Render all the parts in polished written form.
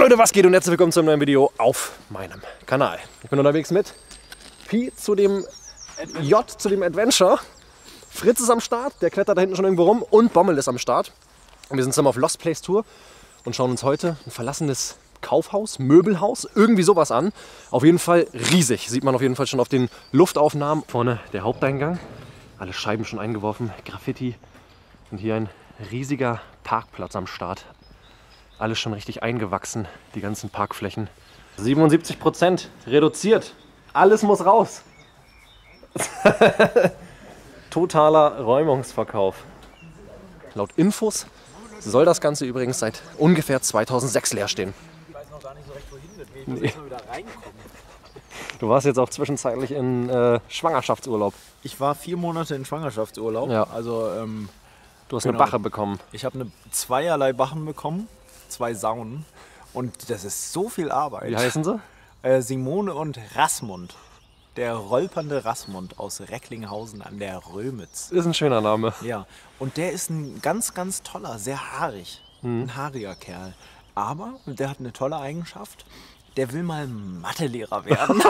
Leute, was geht und herzlich willkommen zu einem neuen Video auf meinem Kanal. Ich bin unterwegs mit Pi zu dem J zu dem Adventure. Fritz ist am Start, der klettert da hinten schon irgendwo rum und Bommel ist am Start. Und wir sind zusammen auf Lost Place Tour und schauen uns heute ein verlassenes Kaufhaus, Möbelhaus, irgendwie sowas an. Auf jeden Fall riesig, sieht man auf jeden Fall schon auf den Luftaufnahmen. Vorne der Haupteingang, alle Scheiben schon eingeworfen, Graffiti und hier ein riesiger Parkplatz am Start. Alles schon richtig eingewachsen, die ganzen Parkflächen. 77% reduziert. Alles muss raus. Totaler Räumungsverkauf. Laut Infos soll das Ganze übrigens seit ungefähr 2006 leer stehen. Ich weiß noch gar nicht so recht, wohin mit wem. Ich muss erstmal wieder reinkommen. Du warst jetzt auch zwischenzeitlich in Schwangerschaftsurlaub. Ich war 4 Monate in Schwangerschaftsurlaub. Ja. Also, du hast eine Bache bekommen. Ich habe zweierlei Bachen bekommen. 2 Saunen und das ist so viel Arbeit. Wie heißen sie? Simone und Rasmund. Der rolpernde Rasmund aus Recklinghausen an der Römitz. Ist ein schöner Name. Ja, und der ist ein ganz, ganz toller, sehr haarig. Hm. Ein haariger Kerl. Aber der hat eine tolle Eigenschaft. Der will mal Mathelehrer werden.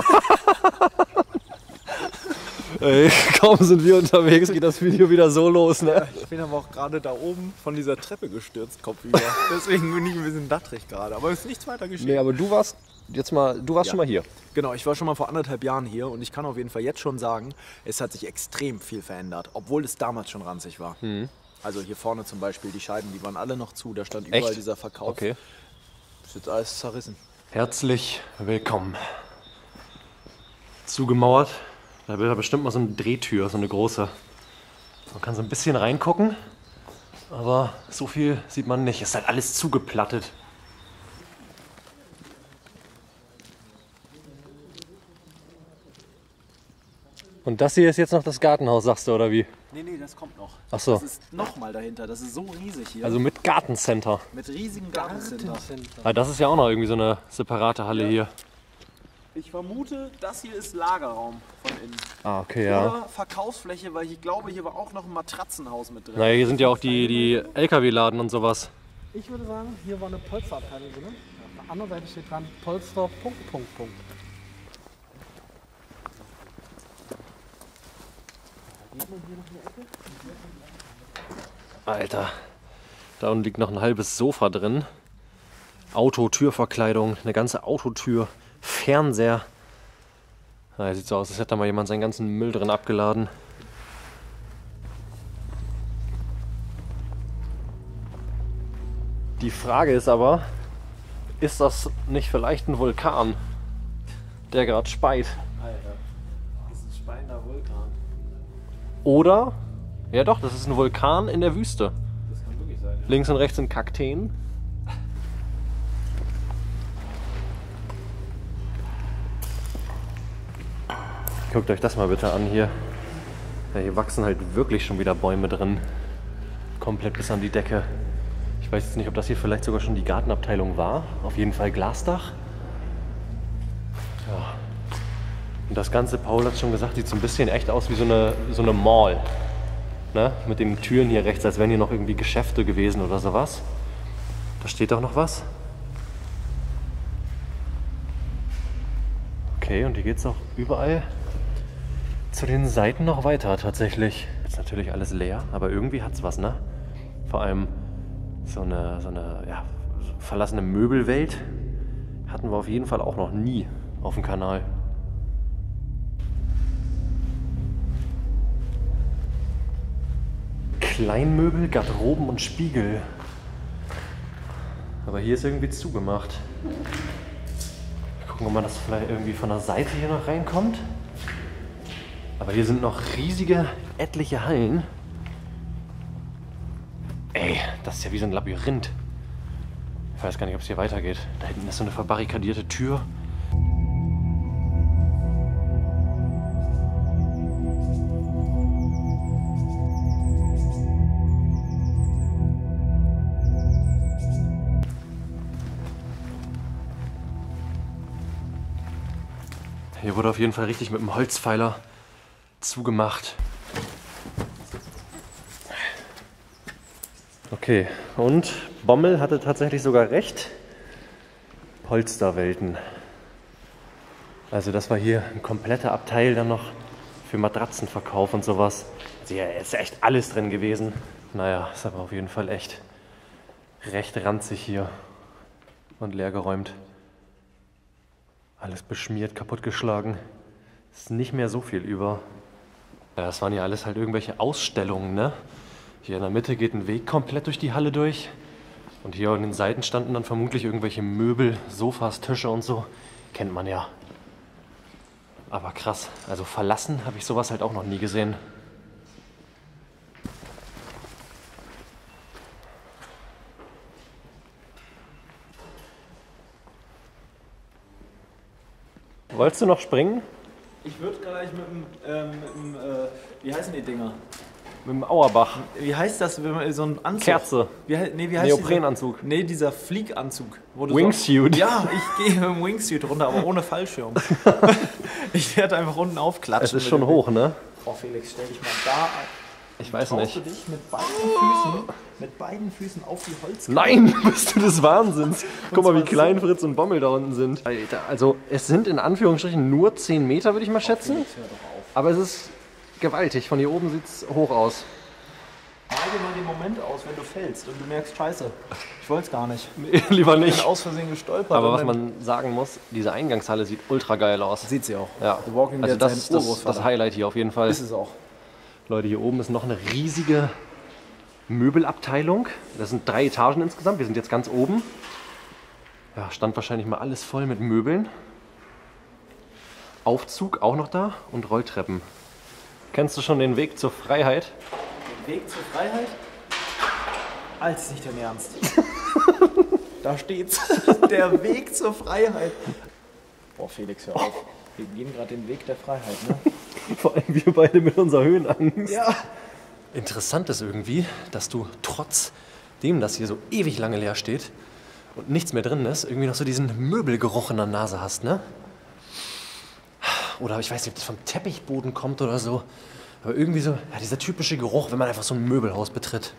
Ey, kaum sind wir unterwegs, geht das Video wieder so los, ne? Ja, ich bin aber auch gerade da oben von dieser Treppe gestürzt, kopfüber. Deswegen bin ich ein bisschen dattrig gerade, aber es ist nichts weiter geschehen. Nee, aber du warst schon mal hier. Genau, ich war schon mal vor 1,5 Jahren hier und ich kann auf jeden Fall jetzt schon sagen, es hat sich extrem viel verändert, obwohl es damals schon ranzig war. Mhm. Also hier vorne zum Beispiel, die Scheiben, die waren alle noch zu, da stand überall dieser Verkauf. Okay. Ist jetzt alles zerrissen. Herzlich willkommen. Zugemauert. Da wird bestimmt mal so eine Drehtür, so eine große. Man kann so ein bisschen reingucken, aber so viel sieht man nicht. Ist halt alles zugeplattet. Und das hier ist jetzt noch das Gartenhaus, sagst du, oder wie? Nee, nee, das kommt noch. Ach so. Das ist nochmal dahinter, das ist so riesig hier. Also mit Gartencenter. Mit riesigem Gartencenter. Ah, das ist ja auch noch irgendwie so eine separate Halle hier. Ich vermute, das hier ist Lagerraum von innen. Ah, okay, ja. Oder Verkaufsfläche, weil ich glaube, hier war auch noch ein Matratzenhaus mit drin. Naja, hier sind ja auch die LKW-Laden und sowas. Ich würde sagen, hier war eine Polsterabteilung, oder? Auf der anderen Seite steht dran Polster, Punkt, Punkt, Punkt. Alter, da unten liegt noch ein halbes Sofa drin. Autotürverkleidung, eine ganze Autotür. Fernseher. Ja, sieht so aus, als hätte da mal jemand seinen ganzen Müll drin abgeladen. Die Frage ist aber, ist das nicht vielleicht ein Vulkan, der gerade speit? Alter, das ist ein speitender Vulkan. Oder? Ja doch, das ist ein Vulkan in der Wüste. Das kann wirklich sein. Ja. Links und rechts sind Kakteen. Guckt euch das mal bitte an hier. Ja, hier wachsen halt wirklich schon wieder Bäume drin. Komplett bis an die Decke. Ich weiß jetzt nicht, ob das hier vielleicht sogar schon die Gartenabteilung war. Auf jeden Fall Glasdach. Ja. Und das Ganze, Paul hat es schon gesagt, sieht so ein bisschen echt aus wie so eine Mall. Ne? Mit den Türen hier rechts, als wären hier noch irgendwie Geschäfte gewesen oder sowas. Da steht doch noch was. Okay, und hier geht es auch überall zu den Seiten noch weiter tatsächlich. Ist natürlich alles leer, aber irgendwie hat's was, ne? Vor allem so eine verlassene Möbelwelt hatten wir auf jeden Fall auch noch nie auf dem Kanal. Kleinmöbel, Garderoben und Spiegel. Aber hier ist irgendwie zugemacht. Gucken, ob man das vielleicht irgendwie von der Seite hier noch reinkommt. Aber hier sind noch riesige, etliche Hallen. Ey, das ist ja wie so ein Labyrinth. Ich weiß gar nicht, ob es hier weitergeht. Da hinten ist so eine verbarrikadierte Tür. Hier wurde auf jeden Fall richtig mit einem Holzpfeiler zugemacht. Okay, und Bommel hatte tatsächlich sogar recht. Polsterwelten. Also das war hier ein kompletter Abteil dann noch für Matratzenverkauf und sowas. Also hier ist echt alles drin gewesen. Naja, ist aber auf jeden Fall echt recht ranzig hier und leergeräumt. Alles beschmiert, kaputtgeschlagen. Ist nicht mehr so viel über. Ja, das waren ja alles halt irgendwelche Ausstellungen, ne? Hier in der Mitte geht ein Weg komplett durch die Halle durch. Und hier an den Seiten standen dann vermutlich irgendwelche Möbel, Sofas, Tische und so. Kennt man ja. Aber krass, also verlassen habe ich sowas halt auch noch nie gesehen. Wolltest du noch springen? Ich würde gleich mit dem wie heißen die Dinger? Mit dem Auerbach. Wie heißt das, wenn man so ein Anzug? Kerze. Wie heißt Neoprenanzug. Dieser Flieganzug. Wingsuit. So, ja, ich gehe mit dem Wingsuit runter, aber ohne Fallschirm. Ich werde einfach unten aufklatschen. Es ist schon hoch, ne? Oh Felix, stell dich mal da. Ich weiß nicht. Du dich mit beiden Füßen auf die Holzkante. Nein, bist du des Wahnsinns. Guck mal, wie klein Fritz und Bommel da unten sind. Alter, also es sind in Anführungsstrichen nur 10 Meter, würde ich mal schätzen. Felix, hör doch auf. Aber es ist gewaltig. Von hier oben sieht es hoch aus. Mal dir mal den Moment aus, wenn du fällst und du merkst, scheiße, ich wollte es gar nicht. Nee, lieber nicht. Ich bin aus Versehen gestolpert. Aber was man sagen muss, diese Eingangshalle sieht ultra geil aus. Sieht sie auch. Ja. Also das ist das Highlight hier auf jeden Fall. Ist es auch. Leute, hier oben ist noch eine riesige Möbelabteilung. Das sind 3 Etagen insgesamt. Wir sind jetzt ganz oben. Ja, stand wahrscheinlich mal alles voll mit Möbeln. Aufzug auch noch da und Rolltreppen. Kennst du schon den Weg zur Freiheit? Den Weg zur Freiheit? Als nicht im Ernst. Da steht's. Der Weg zur Freiheit. Boah, Felix, hör auf. Wir gehen gerade den Weg der Freiheit, ne? Vor allem wir beide mit unserer Höhenangst. Ja. Interessant ist irgendwie, dass du trotzdem, dass hier so ewig lange leer steht und nichts mehr drin ist, irgendwie noch so diesen Möbelgeruch in der Nase hast, ne? Oder ich weiß nicht, ob das vom Teppichboden kommt oder so. Aber irgendwie so, ja, dieser typische Geruch, wenn man einfach so ein Möbelhaus betritt.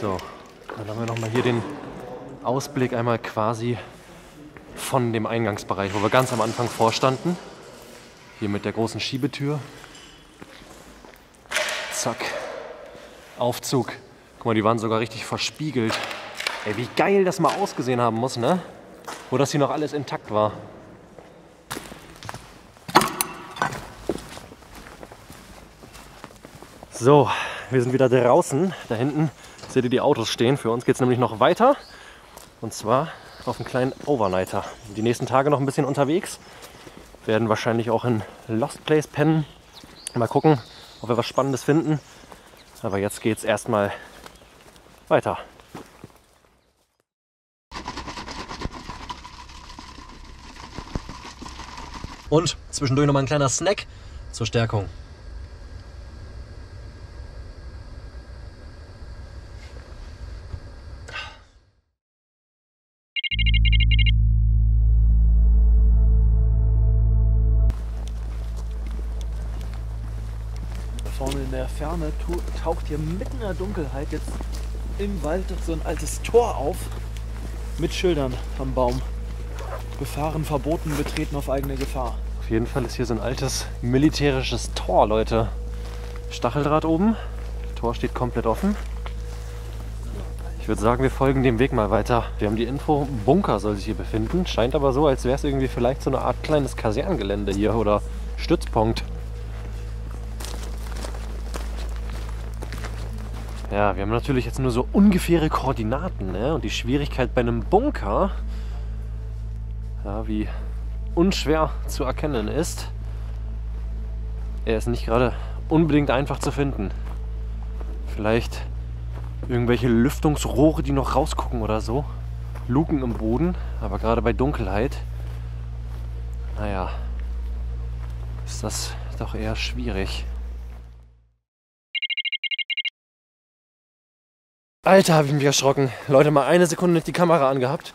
So, dann haben wir nochmal hier den Ausblick einmal quasi von dem Eingangsbereich, wo wir ganz am Anfang vorstanden. Hier mit der großen Schiebetür. Zack. Aufzug. Guck mal, die waren sogar richtig verspiegelt. Ey, wie geil das mal ausgesehen haben muss, ne? Wo das hier noch alles intakt war. So, wir sind wieder draußen. Da hinten seht ihr die Autos stehen. Für uns geht es nämlich noch weiter. Und zwar auf einen kleinen Overnighter. Die nächsten Tage noch ein bisschen unterwegs. Werden wahrscheinlich auch in Lost Place pennen. Mal gucken, ob wir was Spannendes finden. Aber jetzt geht's erstmal weiter. Und zwischendurch nochmal ein kleiner Snack zur Stärkung. In der Ferne taucht hier mitten in der Dunkelheit jetzt im Wald so ein altes Tor auf mit Schildern am Baum. Befahren verboten, betreten auf eigene Gefahr. Auf jeden Fall ist hier so ein altes militärisches Tor, Leute. Stacheldraht oben, das Tor steht komplett offen. Ich würde sagen, wir folgen dem Weg mal weiter. Wir haben die Info, Bunker soll sich hier befinden. Scheint aber so, als wäre es irgendwie vielleicht so eine Art kleines Kasernengelände hier oder Stützpunkt. Ja, wir haben natürlich jetzt nur so ungefähre Koordinaten, ne? Und die Schwierigkeit bei einem Bunker, ja, wie unschwer zu erkennen ist, er ist nicht gerade unbedingt einfach zu finden. Vielleicht irgendwelche Lüftungsrohre, die noch rausgucken oder so. Luken im Boden, aber gerade bei Dunkelheit, naja, ist das doch eher schwierig. Alter, habe ich mich erschrocken. Leute, mal eine Sekunde nicht die Kamera angehabt.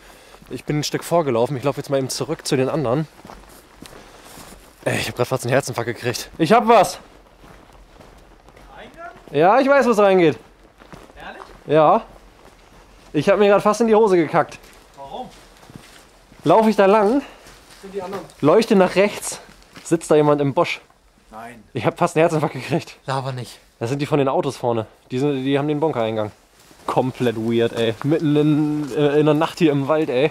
Ich bin ein Stück vorgelaufen. Ich laufe jetzt mal eben zurück zu den anderen. Ey, ich habe gerade fast einen Herzinfarkt gekriegt. Ich habe was. Eingang? Ja, ich weiß, was reingeht. Ehrlich? Ja. Ich habe mir gerade fast in die Hose gekackt. Warum? Laufe ich da lang? Sind die anderen? Leuchte nach rechts. Sitzt da jemand im Bosch? Nein. Ich habe fast einen Herzinfarkt gekriegt. Laber nicht. Das sind die von den Autos vorne. Die haben den Bunkereingang. Komplett weird, ey. Mitten in der Nacht hier im Wald, ey.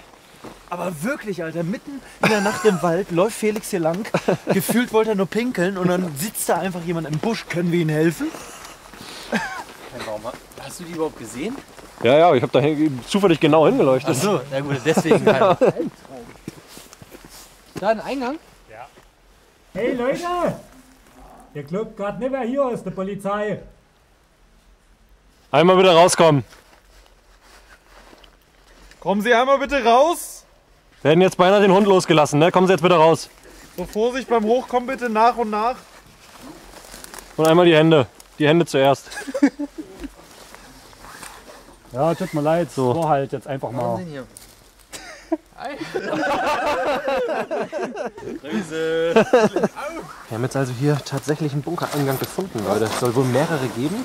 Aber wirklich, Alter, mitten in der Nacht im Wald läuft Felix hier lang. Gefühlt wollte er nur pinkeln und dann sitzt da einfach jemand im Busch. Können wir ihm helfen? Kein Baum. Hast du die überhaupt gesehen? Ja, ja, ich habe da zufällig genau hingeleuchtet. Ach so, na gut, deswegen. Ja. Da ein Eingang? Ja. Hey Leute! Der Club gerade nicht mehr hier ist, die Polizei. Einmal bitte rauskommen. Kommen Sie einmal bitte raus. Wir hätten jetzt beinahe den Hund losgelassen, ne? Kommen Sie jetzt bitte raus. So, Vorsicht beim Hochkommen bitte, nach und nach. Und einmal die Hände. Die Hände zuerst. Ja, tut mir leid, so. Vorhalt jetzt einfach mal. Grüße. Wir haben jetzt also hier tatsächlich einen Bunkereingang gefunden, Leute. Es soll wohl mehrere geben.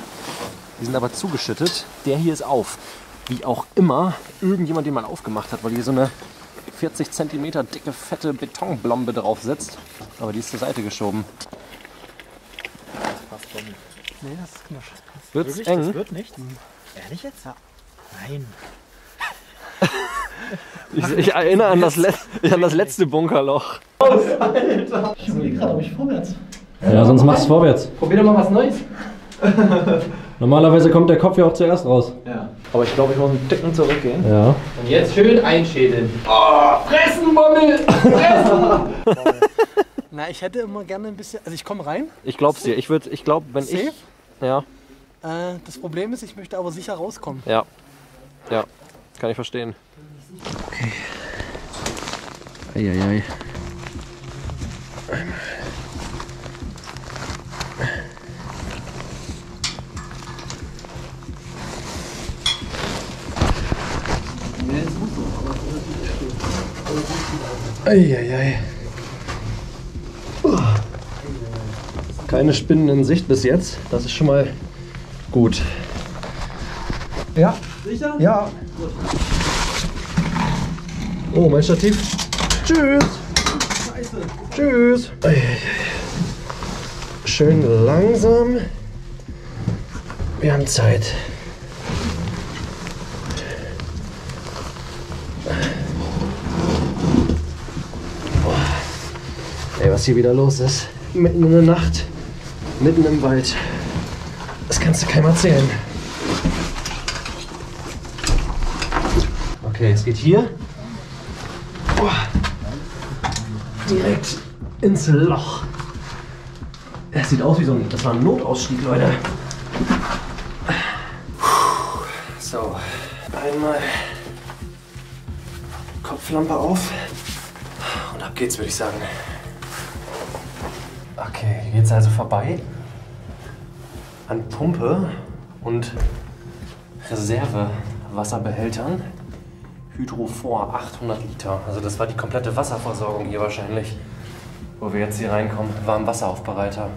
Die sind aber zugeschüttet. Der hier ist auf. Wie auch immer, irgendjemand den mal aufgemacht hat, weil hier so eine 40 cm dicke, fette Betonblombe drauf sitzt. Aber die ist zur Seite geschoben. Das passt doch nicht. Nee, das ist knapp. Wird's eng? Das wird nichts. Ehrlich jetzt? Ja. Nein. Ich erinnere an das letzte Bunkerloch. Alter. Ich überlege gerade, ob ich vorwärts. Ja, sonst mach's vorwärts. Probier doch mal was Neues. Normalerweise kommt der Kopf ja auch zuerst raus. Ja. Aber ich glaube, ich muss einen Ticken zurückgehen. Ja. Und jetzt schön einschädeln. Oh, fressen, Bommel! Fressen! Na, ich hätte immer gerne ein bisschen... Also ich komme rein. Ich glaub's dir. Ich glaube, wenn safe? Ich... Ja. Das Problem ist, ich möchte aber sicher rauskommen. Ja. Ja. Kann ich verstehen. Okay. Eieiei. Einmal. Eieiei. Keine Spinnen in Sicht bis jetzt. Das ist schon mal gut. Ja. Sicher? Ja. Gut. Oh, mein Stativ. Tschüss. Scheiße. Tschüss. Eieiei. Schön langsam. Wir haben Zeit. Ey, was hier wieder los ist, mitten in der Nacht, mitten im Wald, das kannst du keinem erzählen. Okay, es geht hier direkt ins Loch. Das sieht aus wie so ein, das war ein Notausstieg, Leute. So, einmal Kopflampe auf und ab geht's, würde ich sagen. Okay, hier geht es also vorbei an Pumpe und Reservewasserbehältern. Hydrofor 800 Liter. Also das war die komplette Wasserversorgung hier wahrscheinlich, wo wir jetzt hier reinkommen. Warmwasseraufbereiter.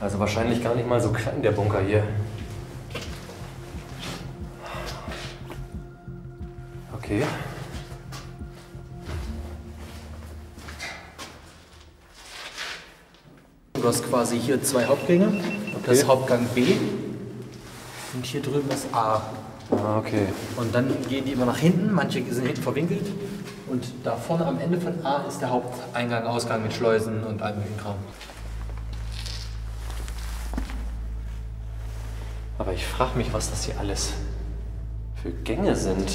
Also wahrscheinlich gar nicht mal so klein der Bunker hier. Okay. Du hast quasi hier zwei Hauptgänge, okay. Das Hauptgang B und hier drüben das A. Ah, okay. Und dann gehen die immer nach hinten, manche sind hinten verwinkelt und da vorne am Ende von A ist der Haupteingang, Ausgang mit Schleusen und allem möglichen Kram. Aber ich frage mich, was das hier alles für Gänge sind.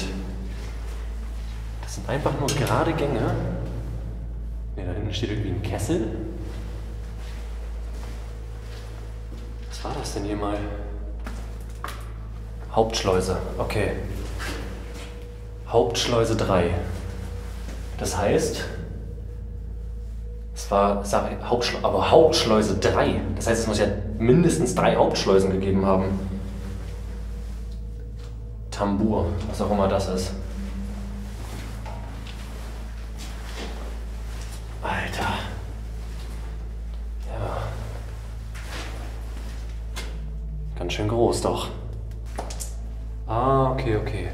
Das sind einfach nur gerade Gänge. Ne, da hinten steht irgendwie ein Kessel. Was war das denn hier mal? Hauptschleuse, okay. Hauptschleuse 3. Das heißt, es war, aber Hauptschleuse 3. Das heißt, es muss ja mindestens 3 Hauptschleusen gegeben haben. Tambour, was auch immer das ist. Alter. Ja. Ganz schön groß doch. Ah, okay, okay.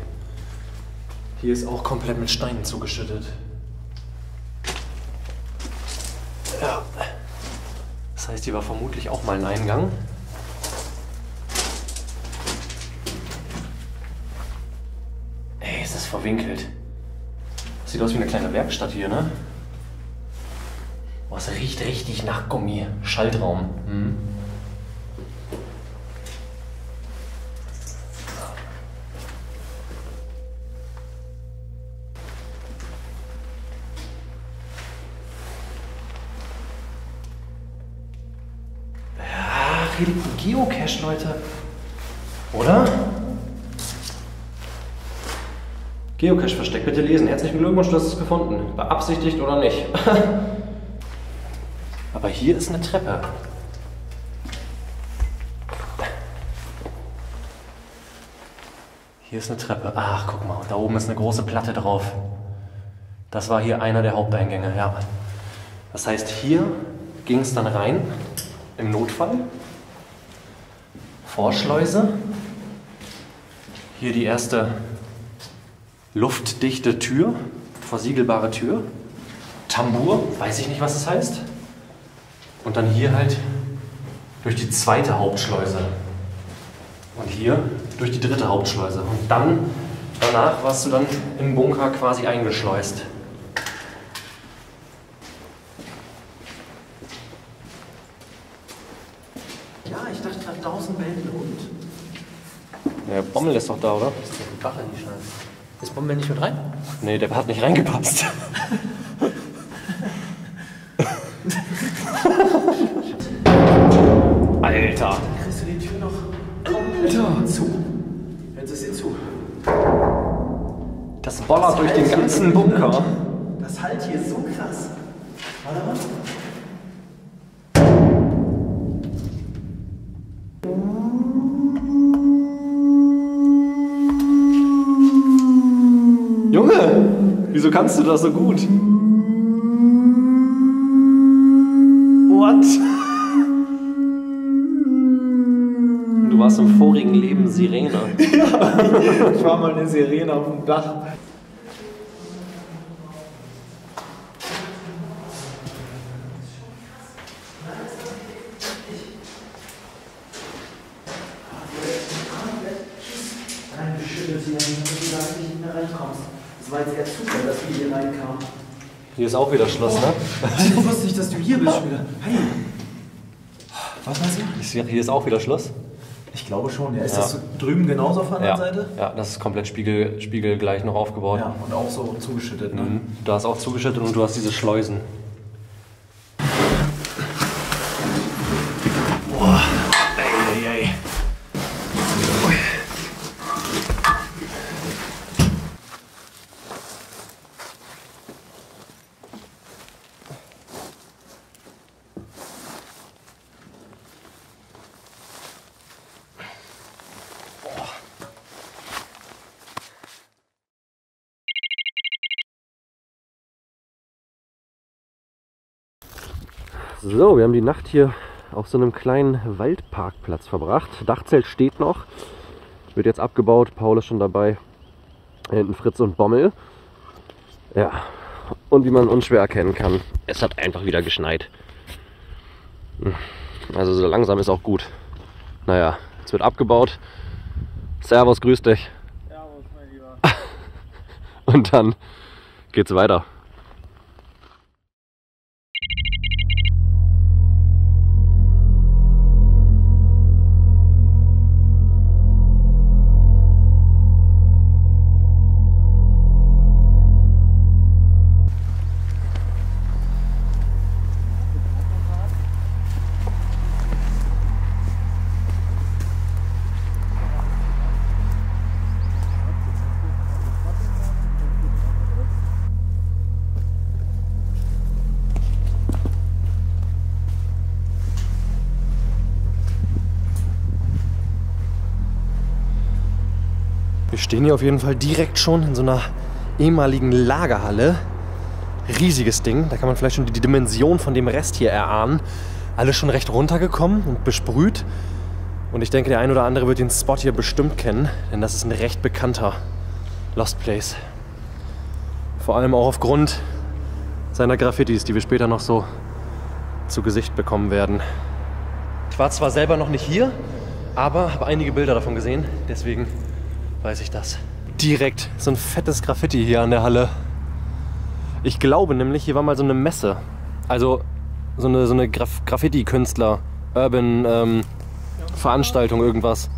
Hier ist auch komplett mit Steinen zugeschüttet. Ja. Das heißt, hier war vermutlich auch mal ein Eingang. Ey, es ist verwinkelt. Das sieht aus wie eine kleine Werkstatt hier, ne? Boah, es riecht richtig nach Gummi. Schaltraum. Hm. Hier liegt ein Geocache, Leute. Oder? Geocache versteckt. Bitte lesen. Herzlichen Glückwunsch, du hast es gefunden. Beabsichtigt oder nicht. Aber hier ist eine Treppe. Hier ist eine Treppe. Ach, guck mal. Da oben ist eine große Platte drauf. Das war hier einer der Haupteingänge. Ja. Das heißt, hier ging es dann rein. Im Notfall. Vorschleuse. Hier die erste luftdichte Tür, versiegelbare Tür. Tambour, weiß ich nicht, was das heißt. Und dann hier halt durch die zweite Hauptschleuse. Und hier durch die dritte Hauptschleuse. Und dann, danach warst du dann im Bunker quasi eingeschleust. Der Bommel ist doch da, oder? Ist Bommel nicht mit rein? Nee, der hat nicht reingepasst. Alter! Kriegst du die Tür noch komplett zu? Jetzt ist sie zu. Das bollert durch den ganzen Bunker. Das Halt hier ist so krass. Warte mal. Wieso kannst du das so gut? What? Du warst im vorigen Leben Sirene. Ja, ich war mal eine Sirene auf dem Dach. Hier ist auch wieder Schluss, ne? Ich wusste nicht, dass du hier bist wieder. Hey! Was meinst du? Hier ist auch wieder Schluss? Ich glaube schon, ja. Ist das so drüben genauso auf der anderen Seite? Ja, das ist komplett spiegelgleich noch aufgebaut. Ja, und auch so zugeschüttet, ne? Mhm. Da ist auch zugeschüttet und du hast diese Schleusen. Boah. Ey, ey, ey. So, wir haben die Nacht hier auf so einem kleinen Waldparkplatz verbracht. Dachzelt steht noch, wird jetzt abgebaut. Paul ist schon dabei, hinten Fritz und Bommel. Ja, und wie man unschwer erkennen kann, es hat einfach wieder geschneit. Also so langsam ist auch gut. Naja, jetzt wird abgebaut. Servus, grüß dich. Servus, mein Lieber. Und dann geht's weiter. stehen hier auf jeden Fall direkt schon in so einer ehemaligen Lagerhalle. Riesiges Ding, da kann man vielleicht schon die Dimension von dem Rest hier erahnen. Alles schon recht runtergekommen und besprüht. Und ich denke, der ein oder andere wird den Spot hier bestimmt kennen, denn das ist ein recht bekannter Lost Place. Vor allem auch aufgrund seiner Graffitis, die wir später noch so zu Gesicht bekommen werden. Ich war zwar selber noch nicht hier, aber habe einige Bilder davon gesehen, deswegen weiß ich das. Direkt so ein fettes Graffiti hier an der Halle. Ich glaube nämlich, hier war mal so eine Messe. Also so eine Graffiti-Künstler, Urban Veranstaltung, irgendwas.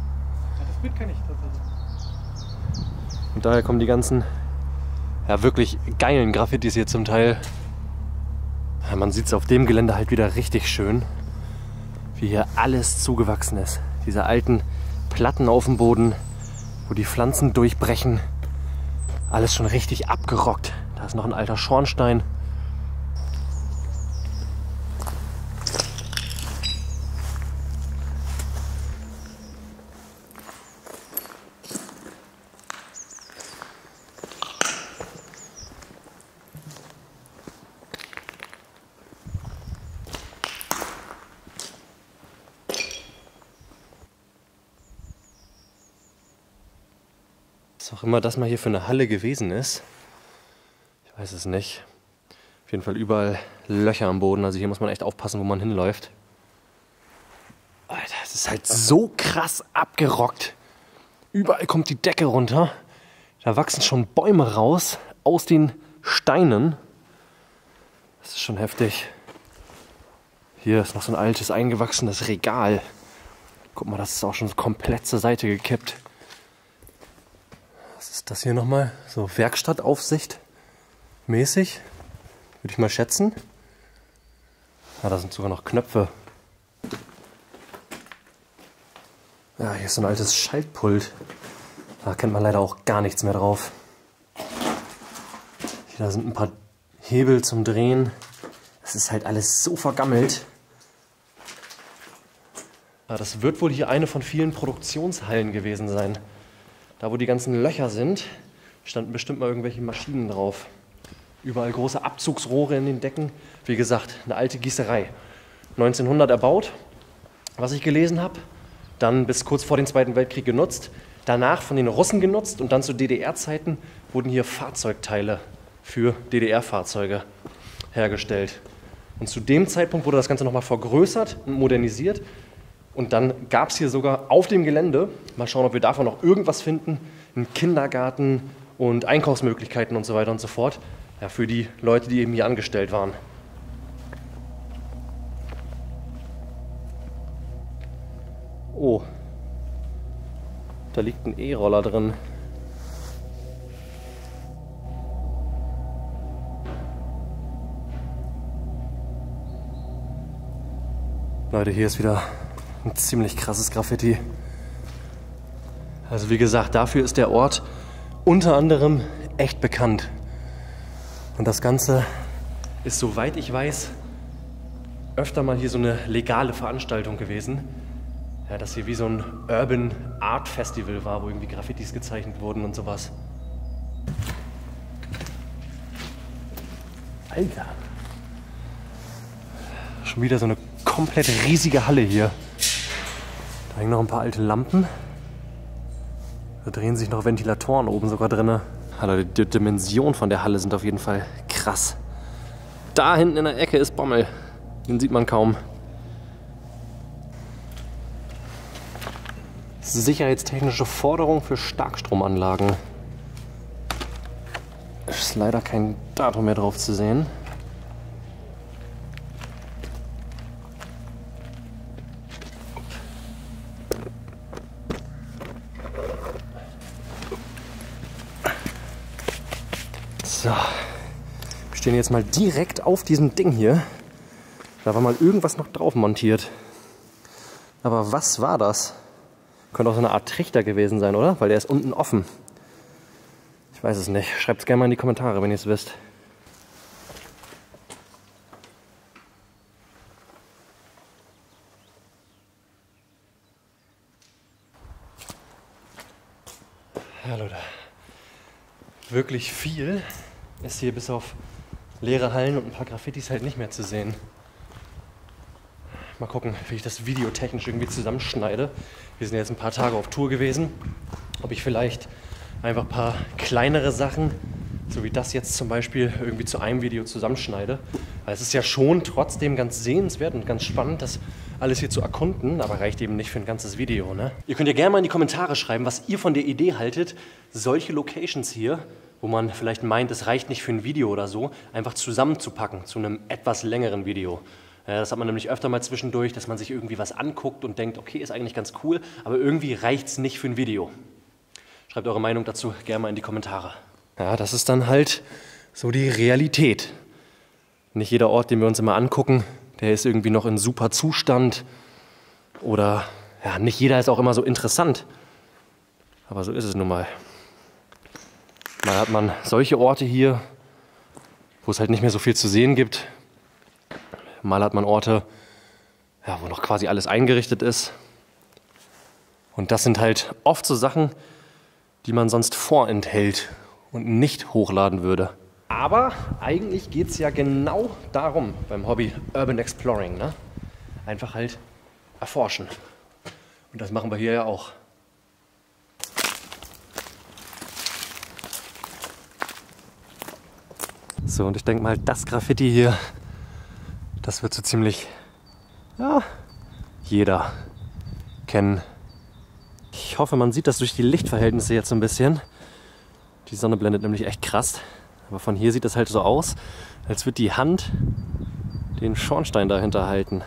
Das Bild kann ich tatsächlich. Und daher kommen die ganzen, ja, wirklich geilen Graffitis hier zum Teil. Ja, man sieht es auf dem Gelände halt wieder richtig schön, wie hier alles zugewachsen ist. Diese alten Platten auf dem Boden, wo die Pflanzen durchbrechen. Alles schon richtig abgerockt. Da ist noch ein alter Schornstein. Was auch immer das mal hier für eine Halle gewesen ist. Ich weiß es nicht. Auf jeden Fall überall Löcher am Boden. Also hier muss man echt aufpassen, wo man hinläuft. Alter, das ist halt so krass abgerockt. Überall kommt die Decke runter. Da wachsen schon Bäume raus aus den Steinen. Das ist schon heftig. Hier ist noch so ein altes, eingewachsenes Regal. Guck mal, das ist auch schon komplett zur Seite gekippt. Was ist das hier nochmal? So Werkstattaufsicht mäßig, würde ich mal schätzen. Ja, da sind sogar noch Knöpfe. Ja, hier ist so ein altes Schaltpult. Da kennt man leider auch gar nichts mehr drauf. Hier da sind ein paar Hebel zum Drehen. Es ist halt alles so vergammelt. Ja, das wird wohl hier eine von vielen Produktionshallen gewesen sein. Da, wo die ganzen Löcher sind, standen bestimmt mal irgendwelche Maschinen drauf. Überall große Abzugsrohre in den Decken. Wie gesagt, eine alte Gießerei. 1900 erbaut, was ich gelesen habe. Dann bis kurz vor dem Zweiten Weltkrieg genutzt. Danach von den Russen genutzt. Und dann zu DDR-Zeiten wurden hier Fahrzeugteile für DDR-Fahrzeuge hergestellt. Und zu dem Zeitpunkt wurde das Ganze nochmal vergrößert und modernisiert. Und dann gab es hier sogar auf dem Gelände, mal schauen, ob wir davon noch irgendwas finden, einen Kindergarten und Einkaufsmöglichkeiten und so weiter und so fort. Ja, für die Leute, die eben hier angestellt waren. Oh, da liegt ein E-Roller drin. Leute, hier ist wieder ein ziemlich krasses Graffiti. Also wie gesagt, dafür ist der Ort unter anderem echt bekannt. Und das Ganze ist, soweit ich weiß, öfter mal hier so eine legale Veranstaltung gewesen. Ja, dass hier wie so ein Urban Art Festival war, wo irgendwie Graffitis gezeichnet wurden und sowas. Alter! Schon wieder so eine komplett riesige Halle hier. Da hängen noch ein paar alte Lampen. Da drehen sich noch Ventilatoren oben sogar drin. Alter, die Dimensionen von der Halle sind auf jeden Fall krass. Da hinten in der Ecke ist Bommel. Den sieht man kaum. Sicherheitstechnische Forderung für Starkstromanlagen. Ist leider kein Datum mehr drauf zu sehen. So, wir stehen jetzt mal direkt auf diesem Ding hier. Da war mal irgendwas noch drauf montiert. Aber was war das? Könnte auch so eine Art Trichter gewesen sein, oder? Weil der ist unten offen. Ich weiß es nicht. Schreibt es gerne mal in die Kommentare, wenn ihr es wisst. Ja, Leute. wirklich viel ist hier bis auf leere Hallen und ein paar Graffitis halt nicht mehr zu sehen. Mal gucken, wie ich das videotechnisch irgendwie zusammenschneide. Wir sind jetzt ein paar Tage auf Tour gewesen. Ob ich vielleicht einfach ein paar kleinere Sachen, so wie das jetzt zum Beispiel, irgendwie zu einem Video zusammenschneide. Weil es ist ja schon trotzdem ganz sehenswert und ganz spannend, das alles hier zu erkunden, aber reicht eben nicht für ein ganzes Video, ne? Ihr könnt ja gerne mal in die Kommentare schreiben, was ihr von der Idee haltet, solche Locations hier, wo man vielleicht meint, es reicht nicht für ein Video oder so, einfach zusammenzupacken zu einem etwas längeren Video. Das hat man nämlich öfter mal zwischendurch, dass man sich irgendwie was anguckt und denkt, okay, ist eigentlich ganz cool, aber irgendwie reicht es nicht für ein Video. Schreibt eure Meinung dazu gerne mal in die Kommentare. Ja, das ist dann halt so die Realität. Nicht jeder Ort, den wir uns immer angucken, der ist irgendwie noch in super Zustand. Oder ja, nicht jeder ist auch immer so interessant. Aber so ist es nun mal. Mal hat man solche Orte hier, wo es halt nicht mehr so viel zu sehen gibt. Mal hat man Orte, ja, wo noch quasi alles eingerichtet ist. Und das sind halt oft so Sachen, die man sonst vorenthält und nicht hochladen würde. Aber eigentlich geht es ja genau darum beim Hobby Urban Exploring, ne? Einfach halt erforschen. Und das machen wir hier ja auch. So, und ich denke mal, das Graffiti hier, das wird so ziemlich, ja, jeder kennen. Ich hoffe, man sieht das durch die Lichtverhältnisse jetzt so ein bisschen. Die Sonne blendet nämlich echt krass. Aber von hier sieht das halt so aus, als würde die Hand den Schornstein dahinter halten.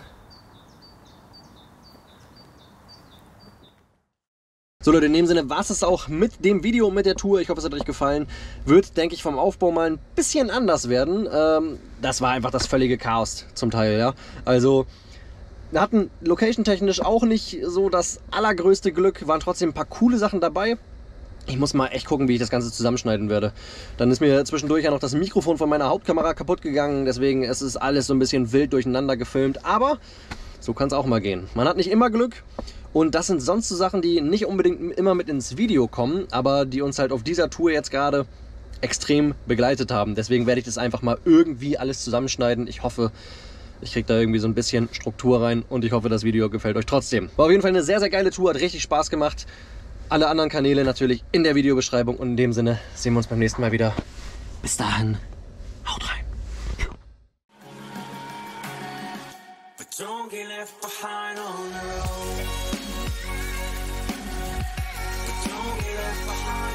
So Leute, in dem Sinne war es auch mit dem Video, mit der Tour. Ich hoffe, es hat euch gefallen. Wird, denke ich, vom Aufbau mal ein bisschen anders werden. Das war einfach das völlige Chaos zum Teil, ja. Also wir hatten location-technisch auch nicht so das allergrößte Glück, waren trotzdem ein paar coole Sachen dabei. Ich muss mal echt gucken, wie ich das Ganze zusammenschneiden werde. Dann ist mir zwischendurch ja noch das Mikrofon von meiner Hauptkamera kaputt gegangen. Deswegen ist es alles so ein bisschen wild durcheinander gefilmt. Aber so kann es auch mal gehen. Man hat nicht immer Glück. Und das sind sonst so Sachen, die nicht unbedingt immer mit ins Video kommen, aber die uns halt auf dieser Tour jetzt gerade extrem begleitet haben. Deswegen werde ich das einfach mal irgendwie alles zusammenschneiden. Ich hoffe, ich kriege da irgendwie so ein bisschen Struktur rein und ich hoffe, das Video gefällt euch trotzdem. War auf jeden Fall eine sehr, sehr geile Tour. Hat richtig Spaß gemacht. Alle anderen Kanäle natürlich in der Videobeschreibung und in dem Sinne sehen wir uns beim nächsten Mal wieder. Bis dahin, haut rein.